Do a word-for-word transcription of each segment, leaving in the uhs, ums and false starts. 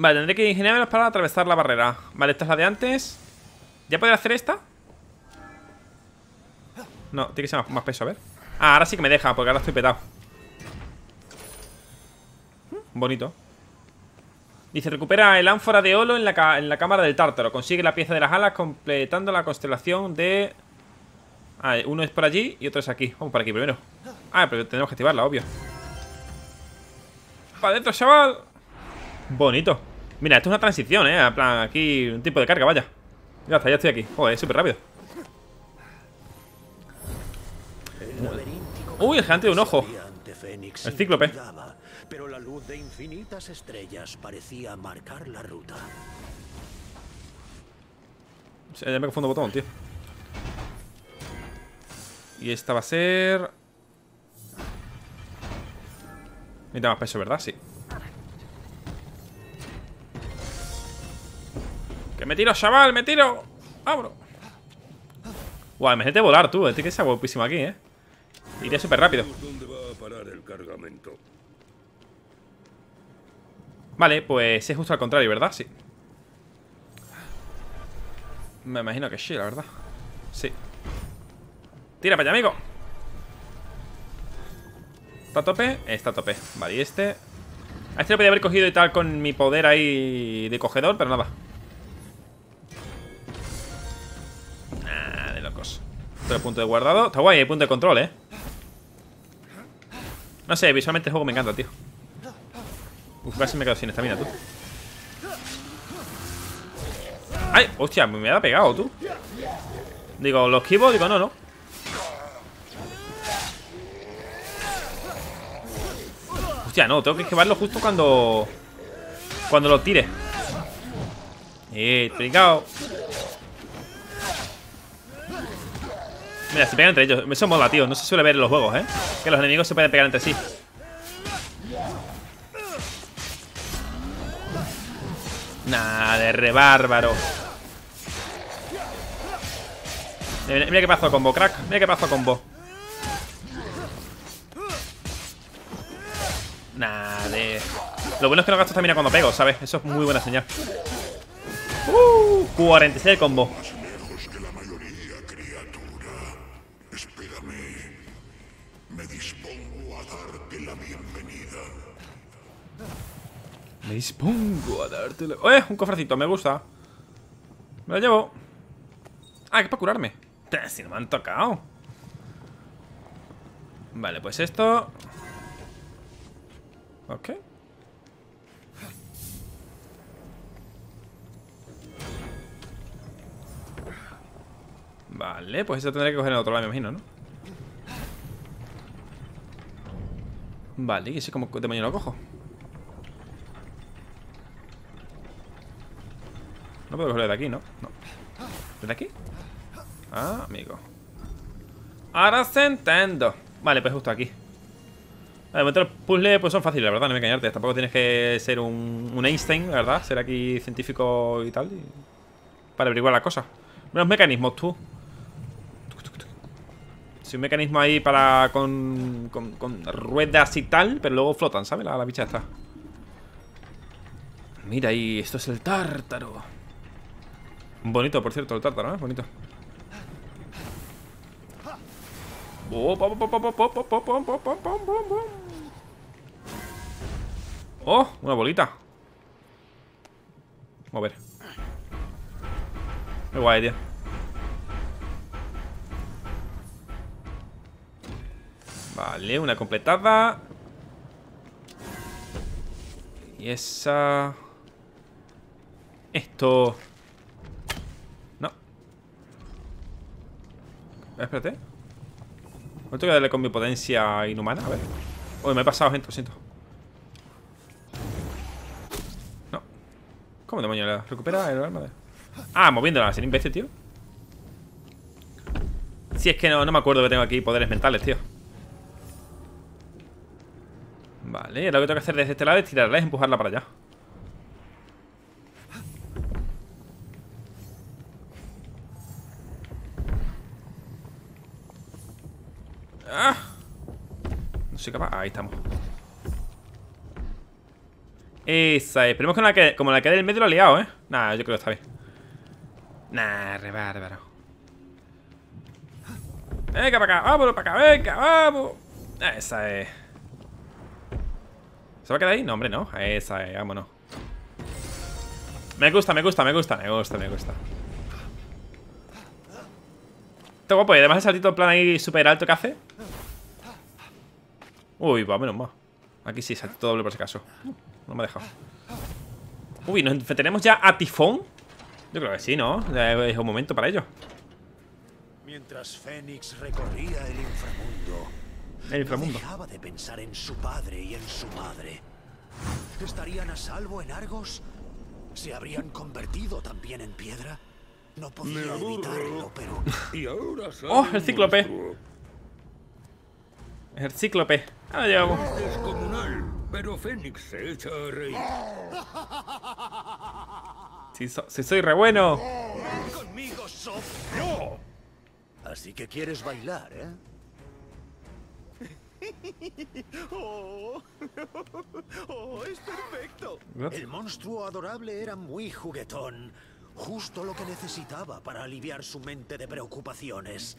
Vale, tendré que ingeniármelas para atravesar la barrera. Vale, esta es la de antes. ¿Ya podré hacer esta? No, tiene que ser más, más peso, a ver. Ah, ahora sí que me deja, porque ahora estoy petado. Bonito. Dice, recupera el ánfora de Eolo en la, en la cámara del Tártaro. Consigue la pieza de las alas completando la constelación de... Ah, uno es por allí y otro es aquí. Vamos por aquí primero. Ah, pero tenemos que activarla, obvio. ¡Para adentro, chaval! Bonito. Mira, esto es una transición, ¿eh? En plan, aquí un tipo de carga, vaya. Ya está, ya estoy aquí. Joder, súper rápido. Uy, el gigante de un ojo. El cíclope. Pero la luz de infinitas estrellas parecía marcar la ruta. Ya me confundo botón, tío. Y esta va a ser... Necesita más peso, ¿verdad? Sí. ¡Que me tiro, chaval! ¡Me tiro! ¡Abro! Guau, imagínate volar, tú. Este que sea guapísimo aquí, ¿eh? Iré súper rápido. ¿Dónde va a parar el cargamento? Vale, pues es justo al contrario, ¿verdad? Sí. Me imagino que sí, la verdad. Sí. Tira para allá, amigo. ¿Está a tope? Está a tope. Vale, y este... A este lo podía haber cogido y tal con mi poder ahí de cogedor, pero nada. Ah, de locos. Otro punto de guardado. Está guay, hay punto de control, ¿eh? No sé, visualmente el juego me encanta, tío. Uf, casi me quedo sin estamina, tú. ¡Ay! Hostia, me ha pegado, tú. Digo, ¿lo esquivo? Digo, no, no. Hostia, no, tengo que esquivarlo justo cuando... Cuando lo tire. Eh, trincao. Mira, se pegan entre ellos. Eso mola, tío. No se suele ver en los juegos, ¿eh? Que los enemigos se pueden pegar entre sí. Nah, de re bárbaro. Mira, mira qué paso combo, crack. Mira qué paso combo. Nah, de... Lo bueno es que no gasto estamina cuando pego, ¿sabes? Eso es muy buena señal. Uh, cuarenta y seis de combo. Me dispongo a dártelo. ¡Eh! Un cofrecito, me gusta. Me lo llevo. Ah, que es para curarme. Si no me han tocado. Vale, pues esto. Ok. Vale, pues esto tendré que coger en el otro lado, me imagino, ¿no? Vale, y eso como de mañana lo cojo. No puedo cogerlo de aquí, ¿no? No. ¿Desde aquí? Ah, amigo. Ahora se entiendo. Vale, pues justo aquí. Vale, los puzzles pues son fáciles, la verdad, no me engañarte. Tampoco tienes que ser un, un Einstein, la verdad. Ser aquí científico y tal y... Para averiguar las cosas. Menos mecanismos, tú. Sí, un mecanismo ahí para... Con, con, con ruedas y tal. Pero luego flotan, ¿sabes? La, la bicha está. Mira, y esto es el Tártaro. Bonito, por cierto, el Tártaro, ¿eh? Bonito. Oh, una bolita. Mover. Muy guay, tío. Vale, una completada. Y esa... Esto... Espérate. No tengo que darle con mi potencia inhumana. A ver. Uy, me he pasado, gente, lo siento. No. ¿Cómo demonios le da? Recupera el arma de... Ah, moviéndola, sin imbécil, tío. Si es que no, no me acuerdo que tengo aquí poderes mentales, tío. Vale, lo que tengo que hacer desde este lado es tirarla y empujarla para allá. Ah, no soy capaz. Ahí estamos. Esa es. Esperemos que, la que como la que del medio lo ha liado, ¿eh? Nah, yo creo que está bien. Nah, re bárbaro. Venga para acá, vámonos para acá, venga, vamos. Esa es. ¿Se va a quedar ahí? No, hombre, no. Esa es, vámonos. Me gusta, me gusta, me gusta, me gusta, me gusta. Está guapo. Y además el saltito en plan ahí súper alto que hace. Uy, va, menos mal. Aquí sí, saltito doble por si acaso. No me ha dejado. Uy, ¿nos enfrentaremos ya a Tifón? Yo creo que sí, ¿no? Ya es un momento para ello. Mientras Fénix recorría el inframundo, el inframundo. No dejaba de pensar en su padre y en su madre. ¿Estarían a salvo en Argos? ¿Se habrían convertido también en piedra? No podía evitarlo, pero... Y ahora sale ¡oh, el cíclope! Monstruo. El cíclope. Ah, ya vamos. Es descomunal, pero Fénix se echa a reír. Si, so si soy re bueno. Ven conmigo, Sofio. Así que quieres bailar, ¿eh? Oh, oh, es perfecto. El monstruo adorable era muy juguetón. Justo lo que necesitaba para aliviar su mente de preocupaciones.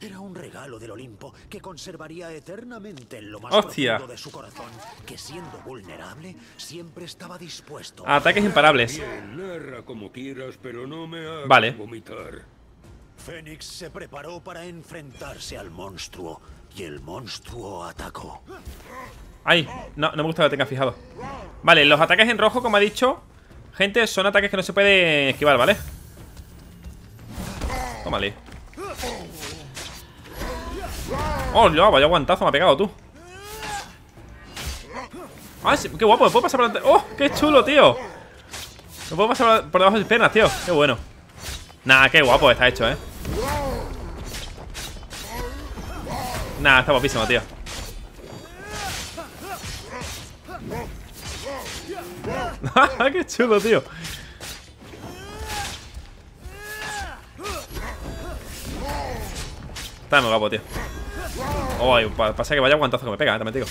Era un regalo del Olimpo que conservaría eternamente en lo más hostia. Profundo de su corazón, que siendo vulnerable siempre estaba dispuesto a ataques imparables. Bien, narra como quieras, pero no me hagas vale. Vomitar. Fénix se preparó para enfrentarse al monstruo y el monstruo atacó. Ay, no, no me gusta que lo tenga fijado. Vale, los ataques en rojo, como ha dicho, gente, son ataques que no se puede esquivar, ¿vale? Tómale. Oh, no, vaya guantazo me ha pegado, tú. Ay, qué guapo, me puedo pasar por... Oh, qué chulo, tío. Me puedo pasar por debajo de mis piernas, tío. Qué bueno. Nah, qué guapo está hecho, ¿eh? Nah, está guapísimo, tío. ¡Qué chulo, tío! Está muy guapo, tío. Oh, pasa que vaya guantazo que me pega, ¿eh? También digo.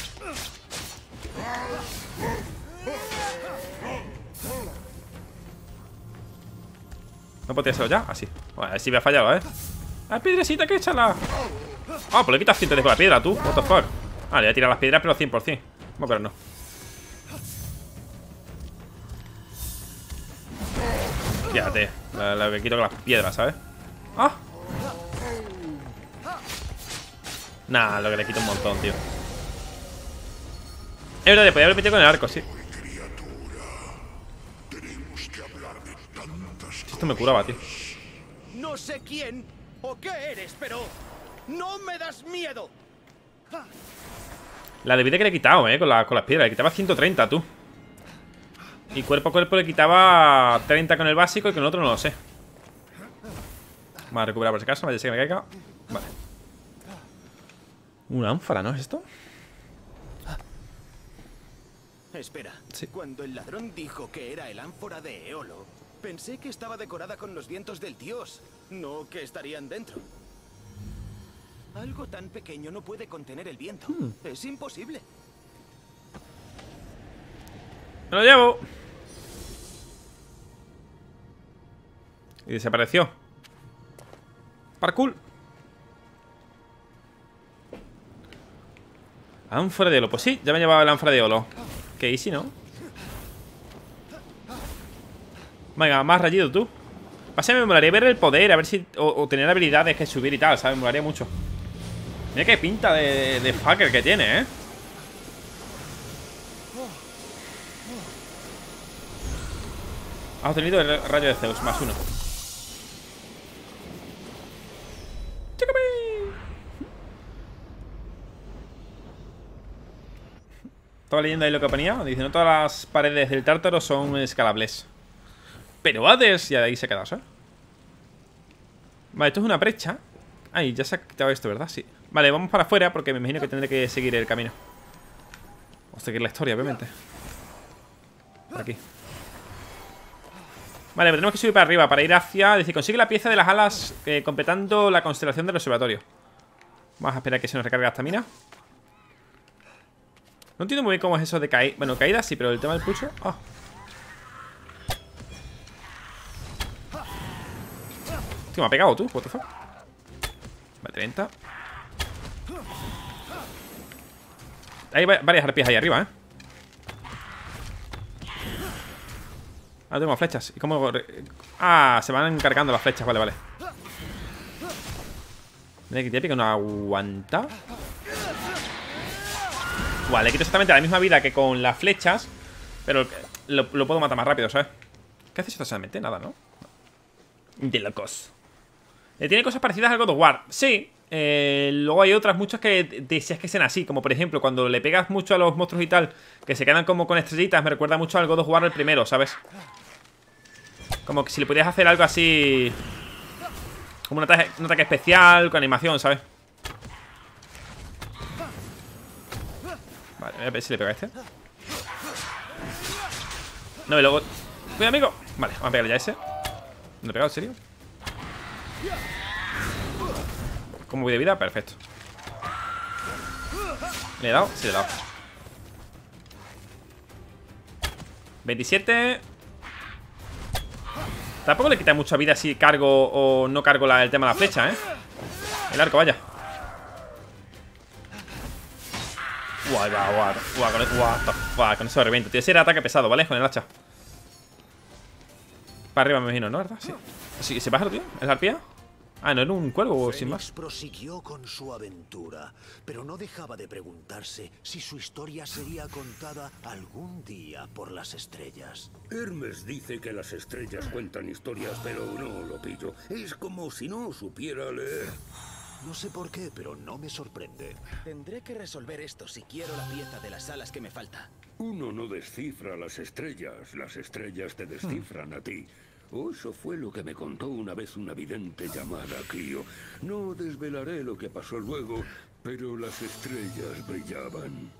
No podía hacerlo ya, así. Bueno, así me ha fallado, ¿eh? ¡La piedrecita que échala! Ah, oh, pues le quitas cien de la piedra, tú. What the fuck. Ah, le voy a tirar las piedras, pero cien por cien. Bueno, pero no. Fíjate, la, la que quito con las piedras, ¿sabes? ¡Ah! Nah, lo que le quito un montón, tío. Es verdad, le podía haber metido con el arco, sí. Esto me curaba, tío. No sé quién o qué eres, pero no me das miedo. La de vida que le he quitado, eh, con, la, con las piedras. Le quitaba ciento treinta, tú. Y cuerpo a cuerpo le quitaba treinta con el básico y con el otro no lo sé. Vamos a recuperar por si acaso, vaya a ser que me caiga. Vale. Una ánfora, ¿no es esto? Espera, sí. Cuando el ladrón dijo que era el ánfora de Eolo, pensé que estaba decorada con los vientos del dios, no que estarían dentro. Algo tan pequeño no puede contener el viento. Hmm. Es imposible. ¡Me lo llevo! Y desapareció. Parkour. Ánfora de Eolo. Pues sí, ya me llevaba el ánfora de Eolo. Qué easy, ¿no? Venga, más rayido tú. Pasa, me molaría ver el poder, a ver si... O, o tener habilidades que subir y tal, ¿sabes? Me molaría mucho. Mira qué pinta de, de fucker que tiene, ¿eh? Ha obtenido el rayo de Zeus, más uno. ¡Chécame! Estaba leyendo ahí lo que ponía. Dice, no todas las paredes del Tártaro son escalables. Pero Hades, ya de ahí se ha quedado, ¿sabes? Vale, esto es una brecha. Ay, ya se ha quitado esto, ¿verdad? Sí. Vale, vamos para afuera porque me imagino que tendré que seguir el camino. O seguir la historia, obviamente. Por aquí. Vale, pero tenemos que subir para arriba para ir hacia... Es decir, consigue la pieza de las alas eh, completando la constelación del observatorio. Vamos a esperar que se nos recargue la estamina. No entiendo muy bien cómo es eso de caída. Bueno, caída sí, pero el tema del pucho. Oh. Tío, me ha pegado tú, what the fuck. Vale, treinta. Hay varias arpías ahí arriba, ¿eh? Ah, tengo más flechas. ¿Y cómo...? Ah, se van encargando las flechas. Vale, vale. Mira que te pica una aguanta. Vale, le quito exactamente la misma vida que con las flechas, pero lo, lo puedo matar más rápido, ¿sabes? ¿Qué haces exactamente? Nada, ¿no? De locos. Tiene cosas parecidas al God of War. Sí. Eh, luego hay otras muchas que desean así, como por ejemplo cuando le pegas mucho a los monstruos y tal, que se quedan como con estrellitas. Me recuerda mucho al God of War el primero, ¿sabes? Como que si le pudieras hacer algo así, como un ataque, un ataque especial, con animación, ¿sabes? Vale, voy a ver si le pego a este. No, y luego... ¡Cuidado, amigo! Vale, vamos a pegarle ya a ese. ¿No le he pegado, en serio? ¿Cómo voy de vida? Perfecto. ¿Le he dado? Sí, le he dado. veintisiete. Tampoco le quita mucha vida si cargo o no cargo la, el tema de la flecha, ¿eh? El arco, vaya. Guau, guau, guau. Guau, con, wow, con eso reviento. Tío, ese era ataque pesado, ¿vale? Con el hacha. Para arriba me imagino, ¿no? ¿Verdad? Sí. ¿Sí? ¿Se baja, tío? ¿Es la arpía? Ah, no, era un cuervo, sin más. Fénix prosiguió con su aventura, pero no dejaba de preguntarse si su historia sería contada algún día por las estrellas. Hermes dice que las estrellas cuentan historias, pero no lo pillo. Es como si no supiera leer. No sé por qué, pero no me sorprende. Tendré que resolver esto si quiero la pieza de las alas que me falta. Uno no descifra las estrellas, las estrellas te descifran a ti. O eso fue lo que me contó una vez una vidente llamada Klio. No desvelaré lo que pasó luego, pero las estrellas brillaban.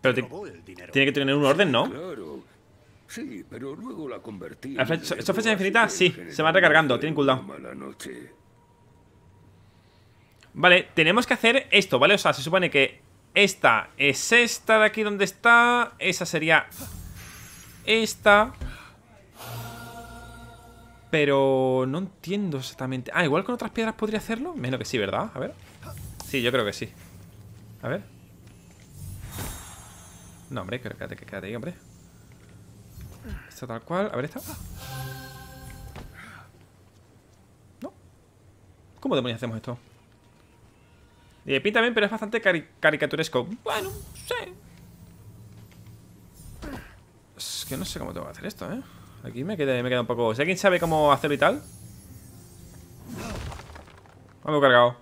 Pero tiene que tener un orden, ¿no? Claro. Sí, pero luego la convertí. ¿Eso fecha infinita? Sí, se van recargando, tienen cooldown. Vale, tenemos que hacer esto, ¿vale? O sea, se supone que esta es esta de aquí donde está. Esa sería esta. Pero no entiendo exactamente. Ah, igual con otras piedras podría hacerlo. Menos que sí, ¿verdad? A ver. Sí, yo creo que sí. A ver. No, hombre, quédate, quédate ahí, hombre. Esta tal cual. A ver, esta. No. ¿Cómo demonios hacemos esto? Y pinta bien, pero es bastante cari caricaturesco. Bueno, sí. Es que no sé cómo tengo que hacer esto, ¿eh? Aquí me queda, me queda un poco... Si alguien sabe cómo hacerlo y tal. Algo cargado.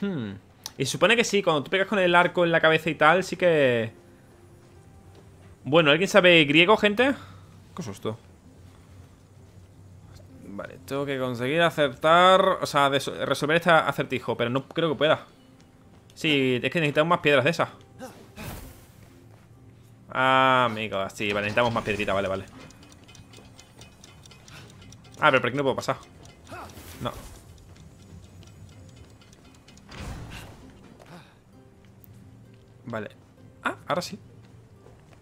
Hmm. Y se supone que sí, cuando tú pegas con el arco en la cabeza y tal, sí que... Bueno, ¿alguien sabe griego, gente? Qué susto. Vale, tengo que conseguir acertar... O sea, resolver este acertijo, pero no creo que pueda. Sí, es que necesitamos más piedras de esas. Ah, amigos, sí, vale, necesitamos más piedritas, vale, vale. Ah, pero por aquí no puedo pasar. No. Vale. Ah, ahora sí.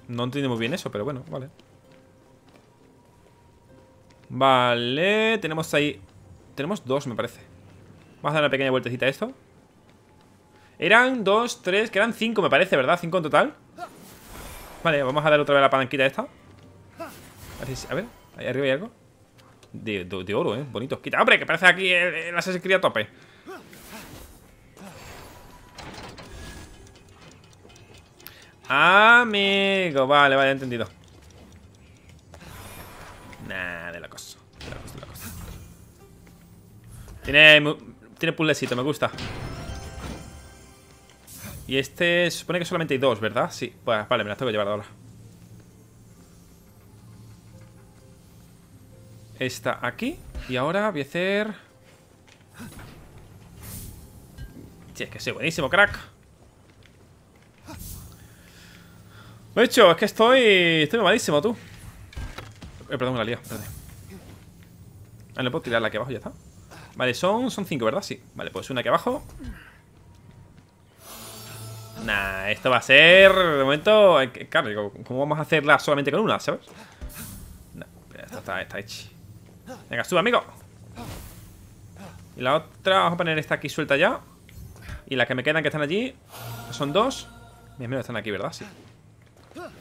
No entiendo muy bien eso, pero bueno, vale. Vale, tenemos ahí. Tenemos dos, me parece. Vamos a dar una pequeña vueltecita a esto. Eran dos, tres, que eran cinco, me parece, ¿verdad? Cinco en total. Vale, vamos a dar otra vez la palanquita esta. A ver, ahí arriba hay algo. De, de, de oro, eh, bonito. Quita, hombre, que parece aquí el, el Assassin's Creed a tope. Amigo, vale, vale, entendido. Nah, de la cosa. De la cosa, de la cosa. Tiene, tiene puzzlecito, me gusta. Y este, se supone que solamente hay dos, ¿verdad? Sí, pues vale, me las tengo que llevar ahora. Está aquí. Y ahora voy a hacer... Sí, es que soy buenísimo, crack. De hecho, es que estoy... Estoy mamadísimo, tú. Eh, perdón, me la lía, espérate. Ah, no puedo tirarla aquí abajo, ya está. Vale, son, son cinco, ¿verdad? Sí. Vale, pues una aquí abajo. Nah, esto va a ser... De momento... Claro, ¿cómo vamos a hacerla solamente con una, sabes? Nah, esta está, está hecha. Venga, sube, amigo. Y la otra... Vamos a poner esta aquí suelta ya. Y las que me quedan que están allí... Son dos. Mis amigos están aquí, ¿verdad? Sí.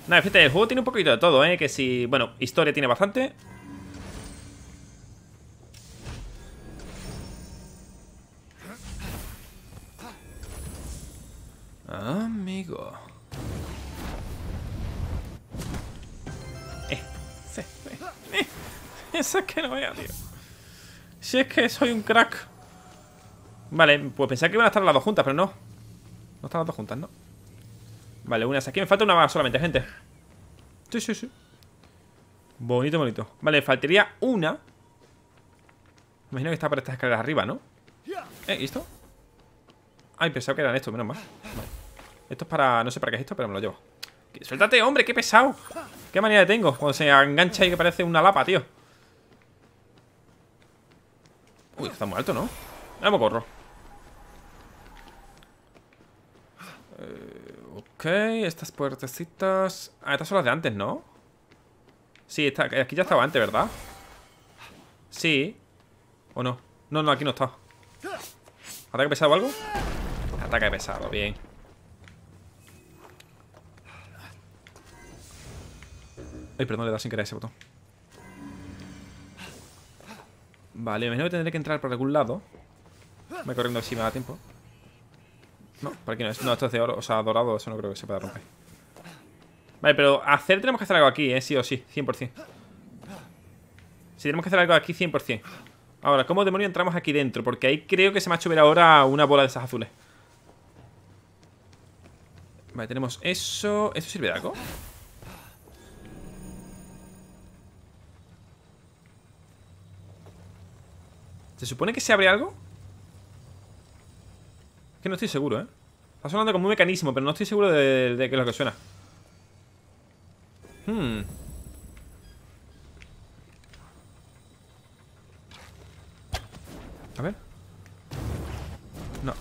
Nada, fíjate, el juego tiene un poquito de todo, ¿eh? Que si... Bueno, historia tiene bastante. Amigo. Eh, eh, eh, eh. Eso es que no vea, tío. Si es que soy un crack. Vale, pues pensaba que iban a estar las dos juntas, pero no. No están las dos juntas, ¿no? Vale, una es aquí. Me falta una más solamente, gente. Sí, sí, sí. Bonito, bonito. Vale, faltaría una. Me imagino que está por estas escaleras arriba, ¿no? Eh, ¿y esto? Ay, pensaba que eran estos, menos mal. Vale. Esto es para... No sé para qué es esto, pero me lo llevo. ¡Suéltate, hombre! ¡Qué pesado! ¡Qué manera tengo! Cuando se engancha y que parece una lapa, tío. Uy, está muy alto, ¿no? Ahora me corro. Eh, ok, estas puertecitas... Ah, estas son las de antes, ¿no? Sí, esta, aquí ya estaba antes, ¿verdad? Sí. ¿O no? No, no, aquí no está. ¿Ataque pesado o algo? Ataque pesado, bien. Ay, perdón, le he dado sin querer ese botón. Vale, me imagino que tendré que entrar por algún lado. Voy corriendo si me da tiempo. No, por aquí no es. No, esto es de oro, o sea, dorado, eso no creo que se pueda romper. Vale, pero hacer tenemos que hacer algo aquí, eh, sí o sí, cien por cien. Sí, tenemos que hacer algo aquí cien por cien. Ahora, ¿cómo demonio entramos aquí dentro? Porque ahí creo que se me ha hecho ver ahora una bola de esas azules. Vale, tenemos eso. ¿Esto sirve de algo? ¿Se supone que se abre algo? Es que no estoy seguro, ¿eh? Está sonando como un mecanismo, pero no estoy seguro de, de qué es lo que suena. Hmm. A ver. No.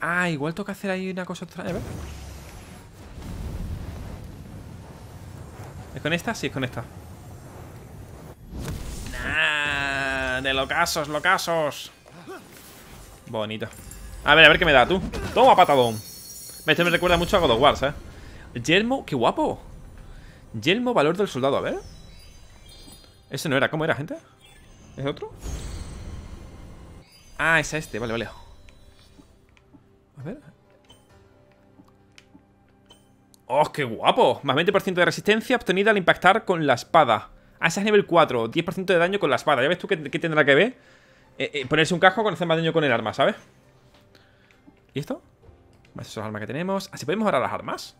Ah, igual toca hacer ahí una cosa extraña, a ver. ¿Es con esta? Sí, es con esta. De locasos, locasos. Bonito. A ver, a ver qué me da tú. Toma, patadón. Este me recuerda mucho a God of War, ¿sabes? Yelmo, qué guapo. Yelmo, valor del soldado, a ver. Ese no era, ¿cómo era, gente? ¿Es otro? Ah, es a este, vale, vale. A ver. Oh, qué guapo. Más veinte por ciento de resistencia obtenida al impactar con la espada. Ah, ese es nivel cuatro, diez por ciento de daño con la espada. Ya ves tú qué, qué tendrá que ver eh, eh, ponerse un casco con hacer más daño con el arma, ¿sabes? ¿Y esto? Esas son las armas que tenemos. ¿Así podemos ahorrar las armas?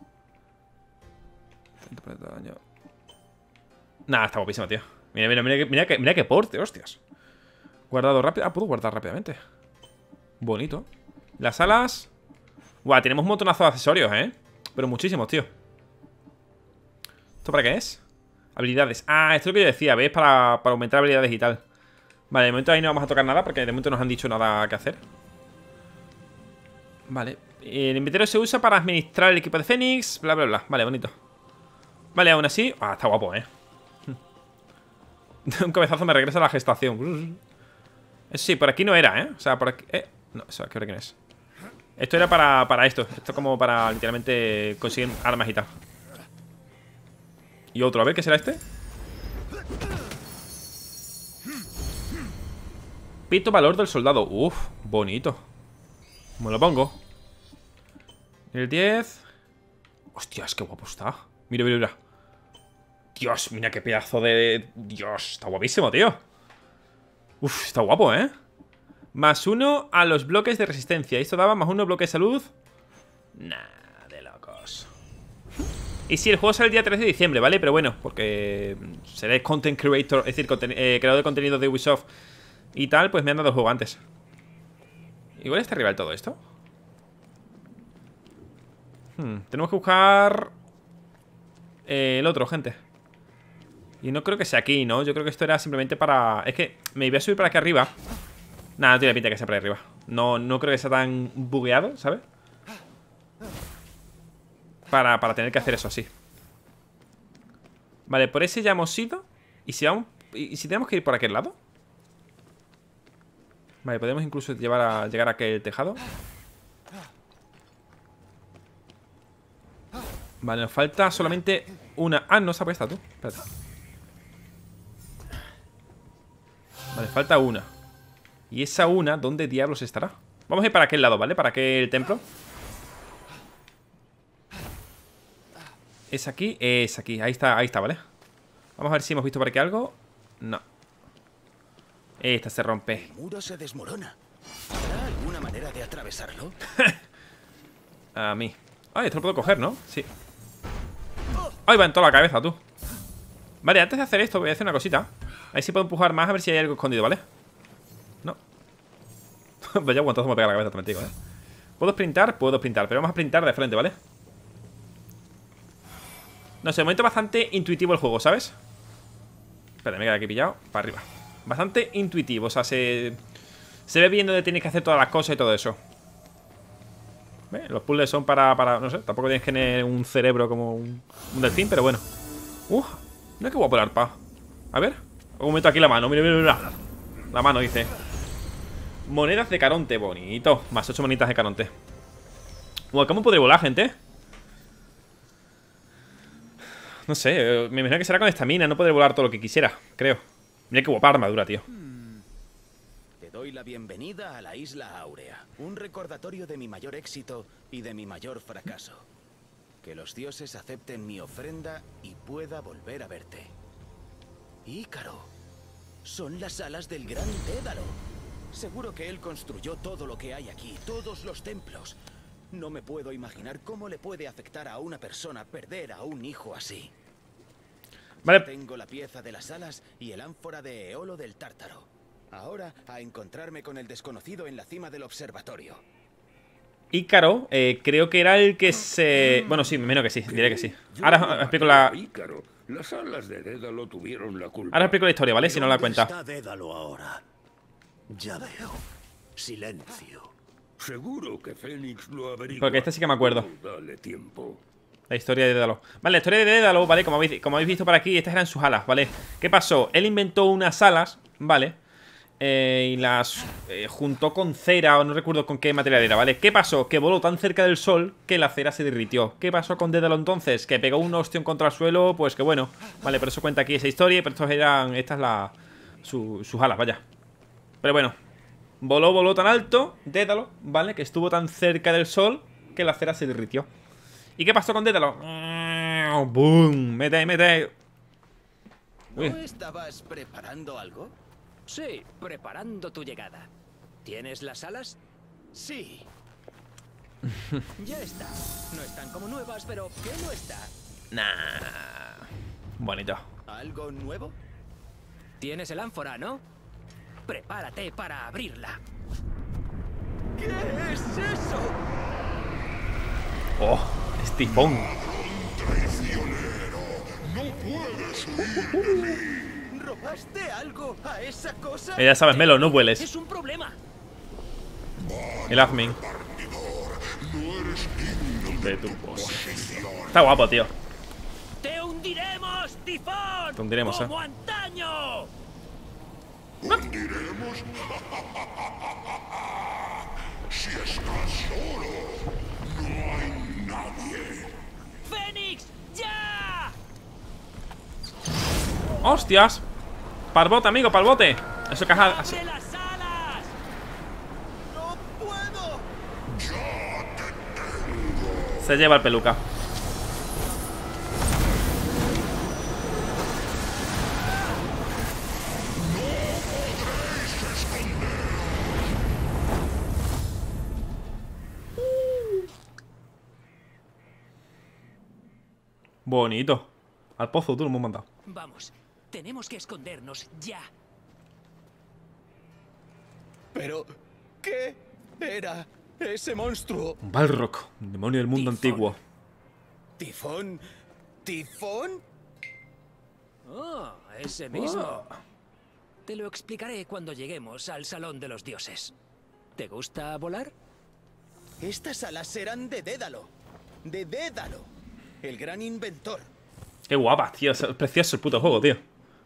Nada, está guapísimo, tío. Mira, mira, mira, mira, que, mira que porte, hostias. Guardado rápido. Ah, puedo guardar rápidamente. Bonito. Las alas. Guau, tenemos un montonazo de accesorios, ¿eh? Pero muchísimos, tío. ¿Esto para qué es? Habilidades. Ah, esto es lo que yo decía, ¿ves? Para, para aumentar habilidades y tal. Vale, de momento ahí no vamos a tocar nada porque de momento no nos han dicho nada que hacer. Vale. El inventario se usa para administrar el equipo de Fénix, bla, bla, bla. Vale, bonito. Vale, aún así... Ah, está guapo, ¿eh? Un cabezazo me regresa a la gestación. Eso sí, por aquí no era, ¿eh? O sea, por aquí... Eh, no, eso aquí ahora quién es. Esto era para, para esto. Esto como para literalmente conseguir armas y tal. Y otro, a ver, ¿qué será este? Pito valor del soldado. Uf, bonito. Me lo pongo. El diez. Hostias, qué guapo está. Mira, mira, mira. Dios, mira qué pedazo de... Dios, está guapísimo, tío. Uf, está guapo, ¿eh? Más uno a los bloques de resistencia. Esto daba más uno bloque de salud. Nah, de locos. Y sí, el juego sale el día tres de diciembre, ¿vale? Pero bueno, porque seré content creator, es decir, conten eh, creador de contenido de Ubisoft y tal, pues me han dado el juego antes. Igual está arriba del todo esto. Hmm, tenemos que buscar eh, el otro, gente. Y no creo que sea aquí, ¿no? Yo creo que esto era simplemente para... Es que me iba a subir para aquí arriba. Nada, no tiene pinta que sea para arriba. No, no creo que sea tan bugueado, ¿sabes? Para, para tener que hacer eso así. Vale, por ese ya hemos ido. ¿Y si, vamos, y si tenemos que ir por aquel lado? Vale, podemos incluso llevar a, llegar a aquel tejado. Vale, nos falta solamente una... Ah, no se ha puesto tú. Espérate. Vale, falta una. ¿Y esa una dónde diablos estará? Vamos a ir para aquel lado, ¿vale? Para aquel templo. Es aquí, es aquí. Ahí está, ahí está, ¿vale? Vamos a ver si hemos visto por aquí algo. No. Esta se rompe. El muro se desmorona. ¿Habrá alguna manera de atravesarlo? A mí. Ay, esto lo puedo coger, ¿no? Sí. Ay, va en toda la cabeza, tú. Vale, antes de hacer esto voy a hacer una cosita. Ahí sí puedo empujar más a ver si hay algo escondido, ¿vale? No. Pues ya aguantazo me pega la cabeza, te digo, ¿eh? ¿Puedo sprintar? Puedo sprintar, pero vamos a sprintar de frente, ¿vale? No sé, de momento bastante intuitivo el juego, ¿sabes? Espera, me queda aquí pillado. Para arriba. Bastante intuitivo, o sea, se... Se ve bien dónde tienes que hacer todas las cosas y todo eso. ¿Ves? Los puzzles son para, para... No sé, tampoco tienes que tener un cerebro como un, un delfín, pero bueno. Uf, no es que guapo el arpa. A ver, un momento aquí la mano, mira, mira, mira. La mano, dice. Monedas de Caronte, bonito. Más ocho monitas de Caronte. Uy, ¿cómo podré volar, gente? No sé, me imagino que será con estamina. No podré volar todo lo que quisiera, creo. Mira qué guapa armadura, tío. Te doy la bienvenida a la Isla Áurea. Un recordatorio de mi mayor éxito y de mi mayor fracaso. Que los dioses acepten mi ofrenda y pueda volver a verte. Ícaro, son las alas del gran Dédalo. Seguro que él construyó todo lo que hay aquí, todos los templos. No me puedo imaginar cómo le puede afectar a una persona perder a un hijo así. Vale. Tengo la pieza de las alas y el ánfora de Eolo del Tártaro. Ahora a encontrarme con el desconocido en la cima del observatorio. Ícaro, eh, creo que era el que se... Bueno, sí, menos que sí, diré que sí. Ahora explico la... Ícaro, las alas de Dédalo tuvieron la culpa. Ahora explico la historia, ¿vale? Si no la cuenta. ¿Dónde está Dédalo ahora? Ya veo. Silencio. Seguro que Fénix lo averigua. Porque este sí que me acuerdo. Dale tiempo. La historia de Dédalo. Vale, la historia de Dédalo, ¿vale? Como habéis, como habéis visto por aquí, estas eran sus alas, ¿vale? ¿Qué pasó? Él inventó unas alas, ¿vale? Eh, y las eh, juntó con cera, o no recuerdo con qué material era, ¿vale? ¿Qué pasó? Que voló tan cerca del sol que la cera se derritió. ¿Qué pasó con Dédalo entonces? Que pegó un ostión contra el suelo, pues que bueno. Vale, por eso cuenta aquí esa historia, pero estos eran, estas la, su, sus alas, vaya. Pero bueno. Voló, voló tan alto, Dédalo, ¿vale? Que estuvo tan cerca del sol que la cera se derritió. ¿Y qué pasó con Dédalo? ¡Bum! ¡Mete, mete! Uy. ¿No estabas preparando algo? Sí, preparando tu llegada. ¿Tienes las alas? Sí. Ya está. No están como nuevas, pero ¿qué no está? Nah. Bonito. ¿Algo nuevo? Tienes el ánfora, ¿no? Prepárate para abrirla. ¿Qué es eso? Oh, es Tifón. Traicionero, no puedes huir de mí. ¿Robaste algo a esa cosa? Eh, ya sabes, Melo, no vueles. Es un problema. El admin. No eres digno de tu posición. Está guapo, tío. Te hundiremos, Tifón. Te hundiremos, como eh. antaño. ¿Hundiremos? Si estás solo, no hay nadie. ¡Fénix, ya! ¡Hostias! ¡Palbote, amigo, palbote! Eso caja. Así. Las alas. ¡No puedo! Ya te tengo. Se lleva el peluca. Bonito. Al pozo, tú lo hemos mandado. Vamos, tenemos que escondernos ya. Pero, ¿qué era ese monstruo? Un Balrog, un demonio del mundo Tifón. antiguo. ¿Tifón? ¿Tifón? Oh, ese mismo. Oh. Te lo explicaré cuando lleguemos al Salón de los Dioses. ¿Te gusta volar? Estas alas eran de Dédalo. De Dédalo, el gran inventor. Qué guapa, tío. Es precioso el puto juego, tío.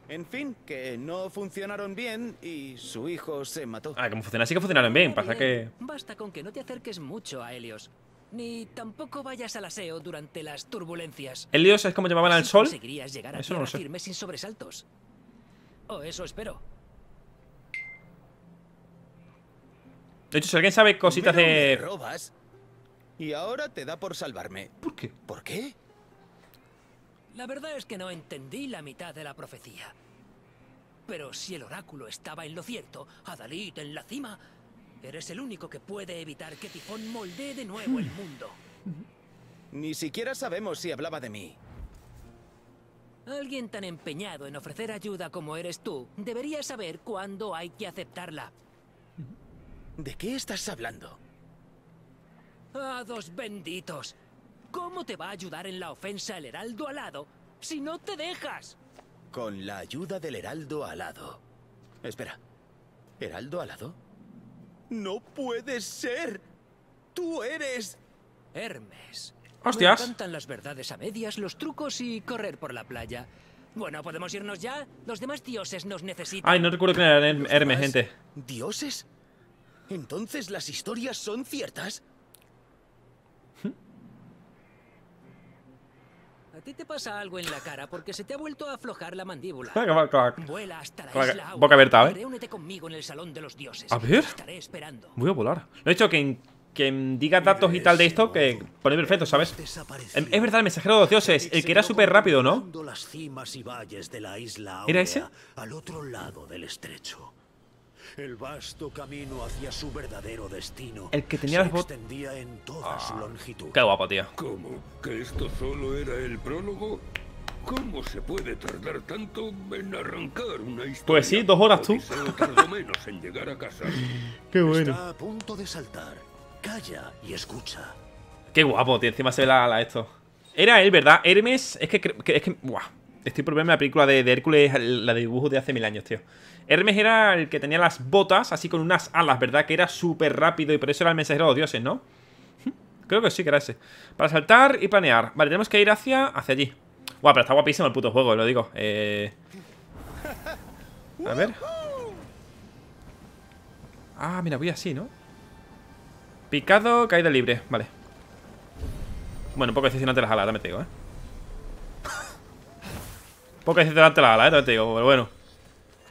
En fin, que no funcionaron bien y su hijo se mató. Ah, como funcionaron, sí que funcionaron bien, pasa que... Basta con que no te acerques mucho a Helios, ni tampoco vayas al aseo durante las turbulencias. ¿Helios es como llamaban al sol? Conseguirías llegar a eso no lo sé. Firme sin sobresaltos. O eso espero. De hecho, si alguien sabe cositas Pero de... Me robas y ahora te da por salvarme. ¿Por qué? ¿Por qué? La verdad es que no entendí la mitad de la profecía. Pero si el oráculo estaba en lo cierto, Adalit en la cima, eres el único que puede evitar que Tifón moldee de nuevo el mundo. Ni siquiera sabemos si hablaba de mí. Alguien tan empeñado en ofrecer ayuda como eres tú, debería saber cuándo hay que aceptarla. ¿De qué estás hablando? ¡Hados benditos! ¿Cómo te va a ayudar en la ofensa el heraldo alado si no te dejas? Con la ayuda del heraldo alado. Espera. ¿Heraldo alado? ¡No puede ser! ¡Tú eres... Hermes! ¡Hostias! Me encantan las verdades a medias, los trucos y correr por la playa. Bueno, ¿podemos irnos ya? Los demás dioses nos necesitan. Ay, no recuerdo que era Hermes, gente. ¿Dioses? ¿Entonces las historias son ciertas? A ti te pasa algo en la cara porque se te ha vuelto a aflojar la mandíbula. Vuela hasta la isla. Boca abierta, ¿eh? Reúnete conmigo en el salón de los dioses. A ver. Estaré esperando. Voy a volar. Lo he hecho que en, que diga datos y tal de esto, que pone perfecto, ¿sabes? Es verdad, el mensajero de los dioses, el que era súper rápido, ¿no? Las cimas y valles de la isla. ¿Era ese? Al otro lado del estrecho. El vasto camino hacia su verdadero destino. El que tenía las botas en toda su longitud. Qué guapo, tío. ¿Cómo? ¿Que esto solo era el prólogo? ¿Cómo se puede tardar tanto en arrancar una historia? Pues sí, dos horas tú. Tardó menos en llegar a casa. Qué bueno. Está a punto de saltar. Calla y escucha. Qué guapo, tío. Encima se ve la, la esto. Era él, ¿verdad? Hermes. Es que, que es que. Buah. Estoy por verme la película de, de Hércules, la de dibujo de hace mil años, tío. Hermes era el que tenía las botas, así con unas alas, ¿verdad? Que era súper rápido y por eso era el mensajero de los dioses, ¿no? Creo que sí, que era ese. Para saltar y planear. Vale, tenemos que ir hacia, hacia allí. Guau, pero está guapísimo el puto juego, lo digo. Eh... A ver. Ah, mira, voy así, ¿no? Picado, caída libre, vale. Bueno, un poco decepcionante las alas, también te digo, ¿eh? Poco decepcionante las alas, ¿eh? También te digo, pero bueno.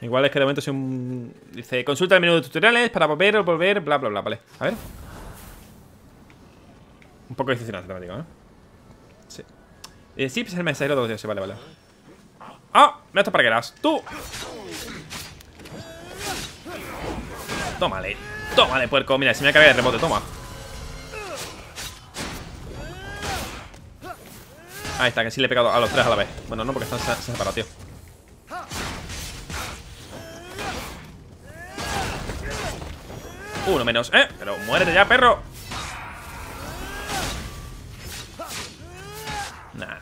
Igual es que de momento soy un... Dice, consulta el menú de tutoriales para volver o volver, bla, bla, bla, vale. A ver. Un poco decepcionante, te lo digo, ¿eh? Sí. Eh, sí, es el mensajero de los dioses, vale, vale. ¡Ah! ¡Mira estas pargueras! ¡Tú! Tómale. Tómale, puerco. Mira, si me acabé de rebote, toma. Ahí está, que sí le he pegado a los tres a la vez. Bueno, no, porque están se, se separados, tío. Uno menos, ¿eh? Pero muérete ya, perro. Nah.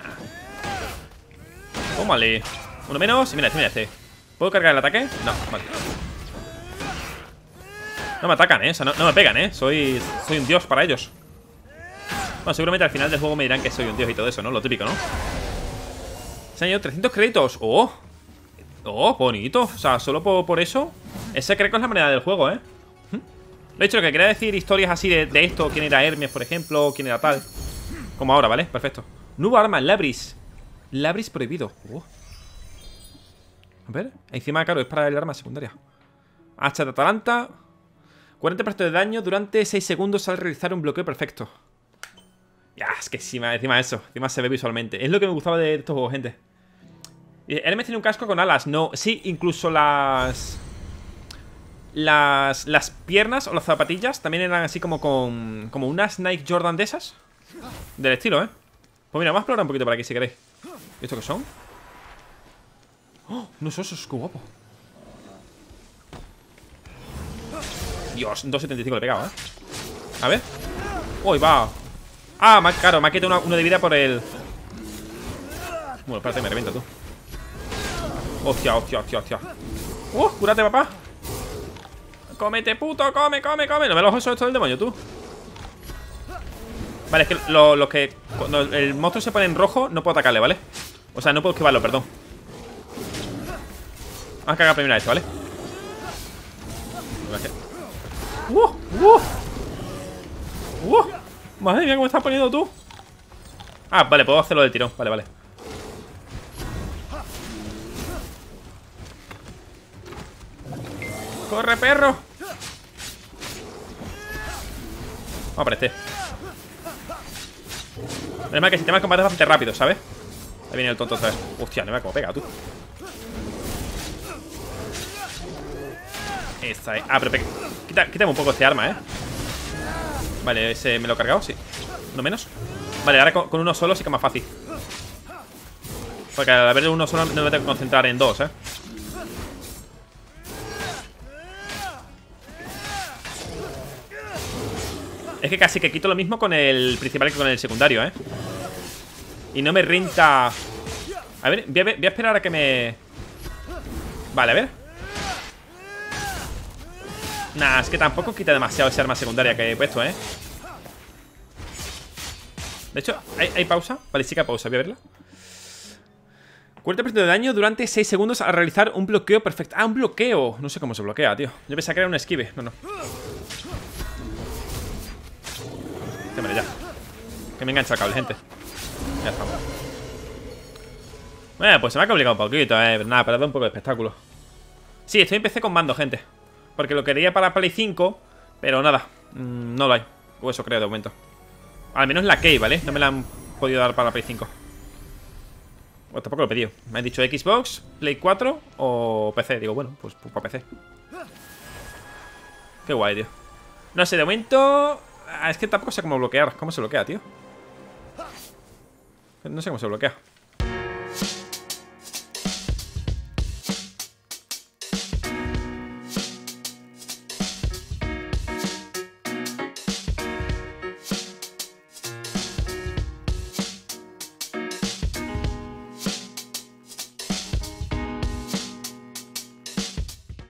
Tómale. Uno menos. Y mira, mira este. ¿Puedo cargar el ataque? No, vale. No me atacan, ¿eh? O sea, no, no me pegan, ¿eh? Soy, soy un dios para ellos. Bueno, seguramente al final del juego me dirán que soy un dios y todo eso, ¿no? Lo típico, ¿no? Se han ido trescientos créditos. ¡Oh! ¡Oh, bonito! O sea, solo por, por eso. Ese creo que es la manera del juego, ¿eh? De hecho, lo que quería decir historias así de, de esto. Quién era Hermes, por ejemplo, quién era tal. Como ahora, ¿vale? Perfecto. Nuevo arma, Labris. Labris prohibido. Oh. A ver, encima, claro, es para el arma secundaria. Hacha de Atalanta. cuarenta por ciento de daño durante seis segundos al realizar un bloqueo perfecto. Ya, es que encima, encima eso. Encima se ve visualmente. Es lo que me gustaba de estos juegos, gente. Hermes tiene un casco con alas, no. Sí, incluso las... Las, las piernas o las zapatillas también eran así como con... Como unas Nike Jordan de esas. Del estilo, ¿eh? Pues mira, vamos a explorar un poquito por aquí si queréis. ¿Y esto qué son? ¡Oh! Unos osos, qué guapo. Dios, dos setenta y cinco le he pegado, ¿eh? A ver. ¡Uy, va! Ah, más caro, me ha quitado uno de vida por el... Bueno, espérate, me reviento tú. Hostia, hostia, hostia, hostia. ¡Uh! ¡Cúrate, papá! Cómete, puto, come, come, come. No me los osos esto del demonio, tú. Vale, es que los lo que... Cuando el monstruo se pone en rojo, no puedo atacarle, ¿vale? O sea, no puedo esquivarlo, perdón. Vamos a cagar primero a este, ¿vale? ¡Uh! ¡Uh! ¡Uh! Madre mía, cómo estás poniendo tú. Ah, vale, puedo hacerlo del tirón. Vale, vale. ¡Corre, perro! Vamos a aparecer. Es más que si te vas a combatir bastante rápido, ¿sabes? Ahí viene el tonto otra vez. Hostia, no me como pega, tú. Esta es... Ah, pero pe... Quita, quítame un poco este arma, ¿eh? Vale, ese me lo he cargado, sí. ¿No menos? Vale, ahora con, con uno solo sí que es más fácil. Porque al haber uno solo no me tengo que concentrar en dos, ¿eh? Es que casi que quito lo mismo con el principal que con el secundario, ¿eh? Y no me rinda... A ver, voy a, voy a esperar a que me... Vale, a ver. Nah, es que tampoco quita demasiado esa arma secundaria que he puesto, ¿eh? De hecho, ¿hay, hay pausa? Vale, sí que hay pausa, voy a verla. cuarenta por ciento de daño durante seis segundos al realizar un bloqueo perfecto. Ah, un bloqueo. No sé cómo se bloquea, tío. Yo pensaba que era un esquive. No, no. Vale, ya. Que me engancha el cable, gente. Ya estamos. Bueno, pues se me ha complicado un poquito, eh. Pero nada, para dar un poco de espectáculo. Sí, estoy en P C con mando, gente. Porque lo quería para Play cinco. Pero nada, mmm, no lo hay. O eso creo de momento. Al menos la key, ¿vale? No me la han podido dar para Play cinco. O tampoco lo he pedido. Me han dicho Xbox, Play cuatro o P C. Digo, bueno, pues, pues para P C. Qué guay, tío. No sé, de momento... Es que tampoco sé cómo bloquear. ¿Cómo se bloquea, tío? No sé cómo se bloquea.